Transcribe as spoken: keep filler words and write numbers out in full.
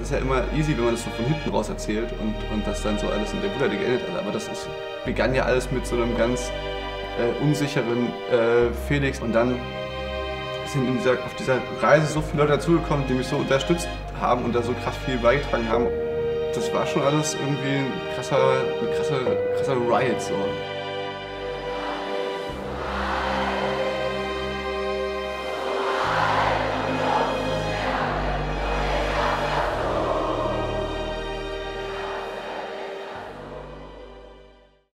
es ist ja immer easy, wenn man das so von hinten raus erzählt und, und das dann so alles in der Bullade geendet hat. Aber das ist, begann ja alles mit so einem ganz äh, unsicheren äh, Felix. Und dann sind in dieser, auf dieser Reise so viele Leute dazugekommen, die mich so unterstützt haben und da so krass viel beigetragen haben. Das war schon alles irgendwie ein krasser, ein krasser, krasser Riot so.